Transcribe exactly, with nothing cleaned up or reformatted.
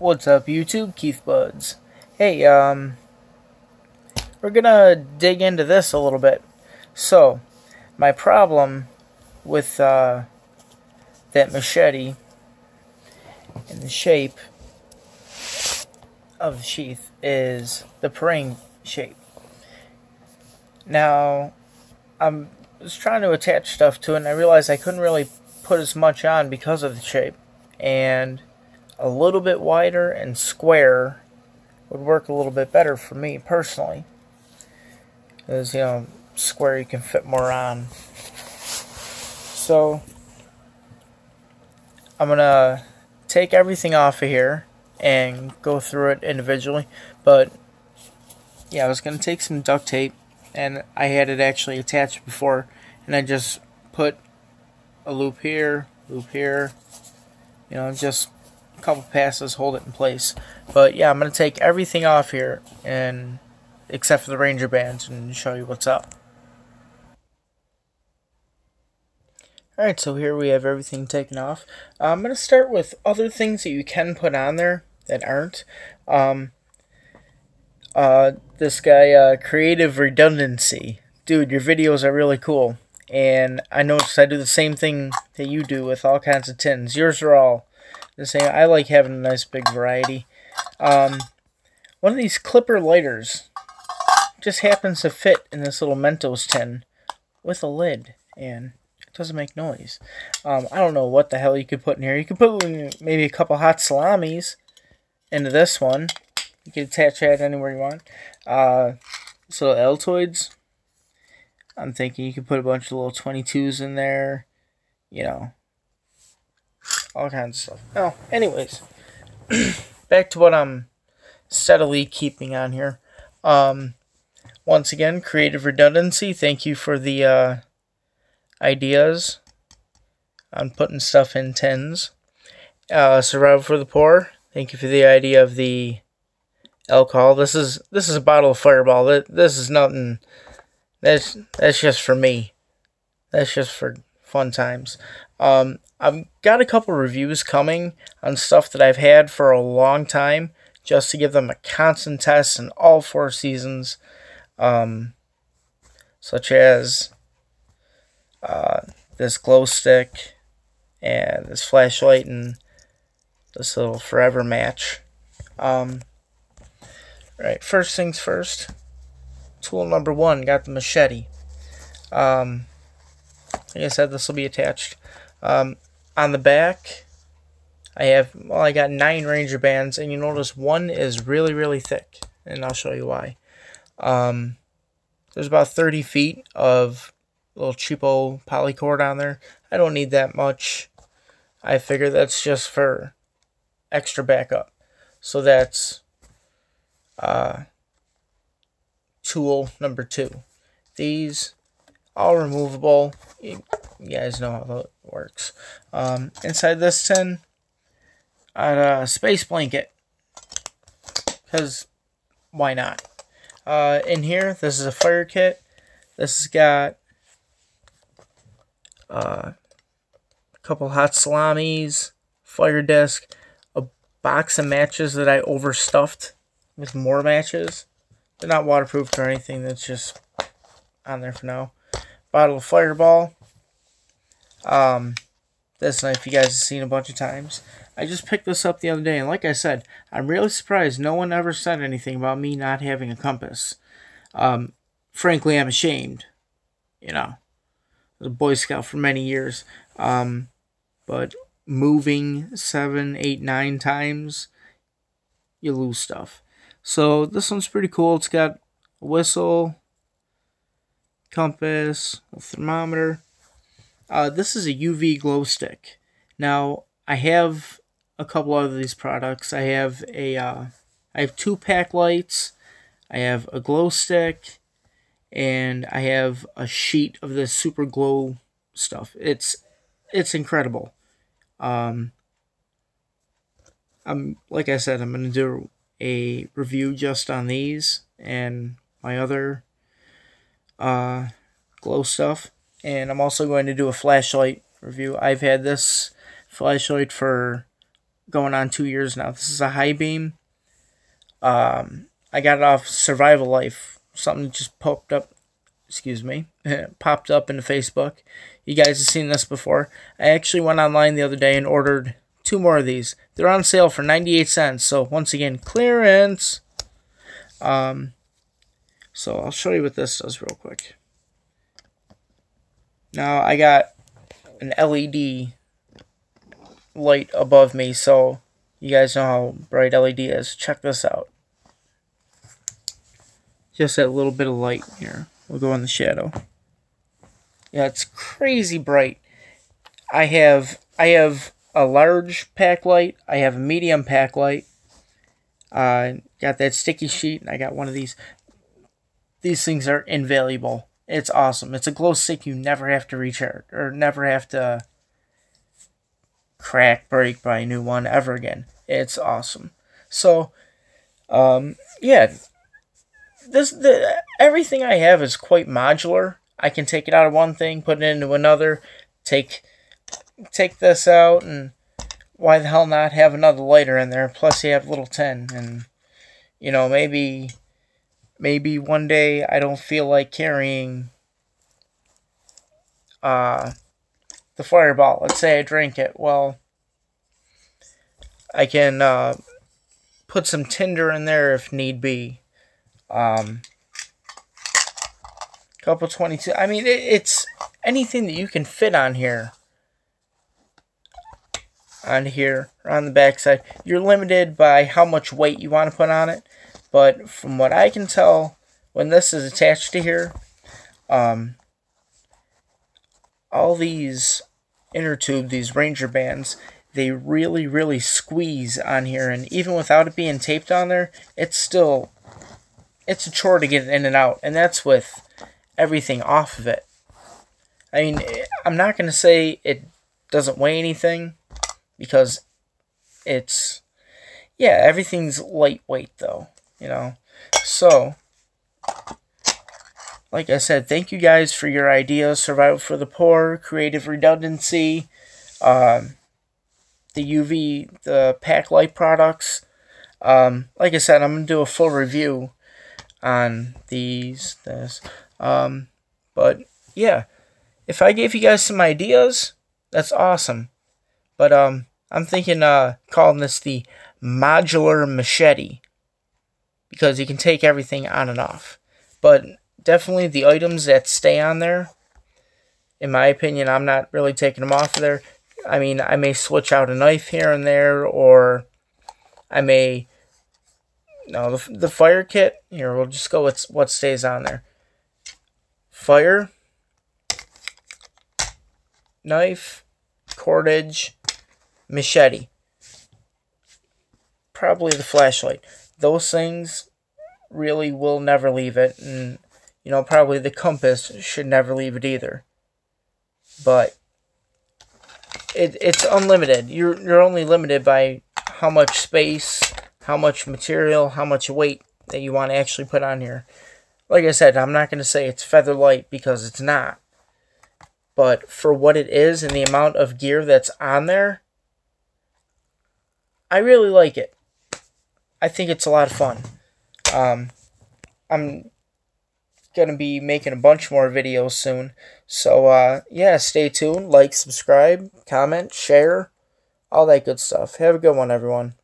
What's up, YouTube? Keith Buds. Hey, um, we're gonna dig into this a little bit. So, my problem with uh, that machete and the shape of the sheath is the pring shape. Now, I'm I was trying to attach stuff to it, and I realized I couldn't really put as much on because of the shape, and a little bit wider and square would work a little bit better for me personally, because, you know, square you can fit more on. So I'm gonna take everything off of here and go through it individually. But yeah, I was gonna take some duct tape, and I had it actually attached before, and I just put a loop here, loop here, you know, just a couple passes, hold it in place. But yeah, I'm going to take everything off here, and except for the Ranger Bands, and show you what's up. Alright, so here we have everything taken off. Uh, I'm going to start with other things that you can put on there that aren't. Um, Uh, this guy, uh, Creative Redundancy. Dude, your videos are really cool. And I noticed I do the same thing that you do with all kinds of tins. Yours are all the same. I like having a nice big variety. Um, one of these clipper lighters just happens to fit in this little Mentos tin with a lid, and it doesn't make noise. Um, I don't know what the hell you could put in here. You could put maybe a couple hot salamis into this one. You can attach that anywhere you want. Uh, this little Altoids. I'm thinking you can put a bunch of little twenty-twos in there. You know. All kinds of stuff. Oh, anyways. Back to what I'm steadily keeping on here. Um, once again, Creative Redundancy. Thank you for the uh, ideas on putting stuff in tins. Uh, Survival for the Poor. Thank you for the idea of the alcohol. This is this is a bottle of Fireball. This, this is nothing. That's that's just for me. That's just for fun times. Um, I've got a couple reviews coming on stuff that I've had for a long time, just to give them a constant test in all four seasons, um, such as uh, this glow stick and this flashlight and this little forever match. Um, Alright, first things first. Tool number one, got the machete. Um, like I said, this will be attached. Um, on the back, I have, well, I got nine Ranger Bands, and you notice one is really, really thick, and I'll show you why. Um, there's about thirty feet of little cheapo polycord on there. I don't need that much. I figure that's just for extra backup. So that's Uh, tool number two. These all removable. You guys know how that works. Um, inside this tin, I had a space blanket, because why not? Uh, in here, this is a fire kit. This has got uh, a couple hot salamis, fire disc, a box of matches that I overstuffed with more matches. They're not waterproofed or anything. That's just on there for now. Bottle of Fireball. Um, this knife you guys have seen a bunch of times. I just picked this up the other day, and like I said, I'm really surprised no one ever said anything about me not having a compass. Um, frankly, I'm ashamed. You know, I was a Boy Scout for many years. Um, but moving seven, eight, nine times, you lose stuff. So this one's pretty cool. It's got a whistle, compass, a thermometer. Uh, this is a U V glow stick. Now, I have a couple of these products. I have a, uh, I have two Pak-Lites. I have a glow stick, and I have a sheet of this super glow stuff. It's, it's incredible. Um, I'm like I said, I'm gonna do a review just on these and my other uh, glow stuff, and I'm also going to do a flashlight review. I've had this flashlight for going on two years now. This is a high beam. Um, I got it off Survival Life. Something just popped up. Excuse me, popped up into Facebook. You guys have seen this before. I actually went online the other day and ordered two more of these. They're on sale for ninety-eight cents. So once again, clearance. Um, so I'll show you what this does real quick. Now I got an L E D light above me, so you guys know how bright L E D is. Check this out. Just that little bit of light here. We'll go in the shadow. Yeah, it's crazy bright. I have I have a large Pak-Lite. I have a medium Pak-Lite. Uh, got that sticky sheet, and I got one of these. These things are invaluable. It's awesome. It's a glow stick you never have to recharge, or never have to crack, break, buy a new one ever again. It's awesome. So, um, yeah. This the everything I have is quite modular. I can take it out of one thing, put it into another, take take this out, and why the hell not have another lighter in there? Plus you have little tin, and you know, maybe maybe one day I don't feel like carrying uh the Fireball. Let's say I drink it. Well, I can uh put some tinder in there if need be. Um, couple twenty-two. I mean, it, it's anything that you can fit on here, on here, or on the backside. You're limited by how much weight you want to put on it. But from what I can tell, when this is attached to here, um, all these inner tube, these Ranger Bands, they really, really squeeze on here. And even without it being taped on there, it's still. It's a chore to get it in and out, and that's with everything off of it. I mean, I'm not going to say it doesn't weigh anything, because it's, yeah, everything's lightweight, though, you know. So, like I said, thank you guys for your ideas, Survival for the Poor, Creative Redundancy, um, the U V, the Pak-Lite products. Um, like I said, I'm going to do a full review on these, this, um, but yeah, if I gave you guys some ideas, that's awesome. But um, I'm thinking uh, calling this the modular machete, because you can take everything on and off. But definitely the items that stay on there, in my opinion, I'm not really taking them off of there. I mean, I may switch out a knife here and there, or I may. No, the, the fire kit, here, we'll just go with what stays on there. Fire, knife, cordage, machete. Probably the flashlight. Those things really will never leave it. And, you know, probably the compass should never leave it either. But it, it's unlimited. You're, you're only limited by how much space, how much material, how much weight that you want to actually put on here. Like I said, I'm not going to say it's feather light, because it's not. But for what it is and the amount of gear that's on there, I really like it. I think it's a lot of fun. Um, I'm going to be making a bunch more videos soon. So, uh, yeah, stay tuned. Like, subscribe, comment, share, all that good stuff. Have a good one, everyone.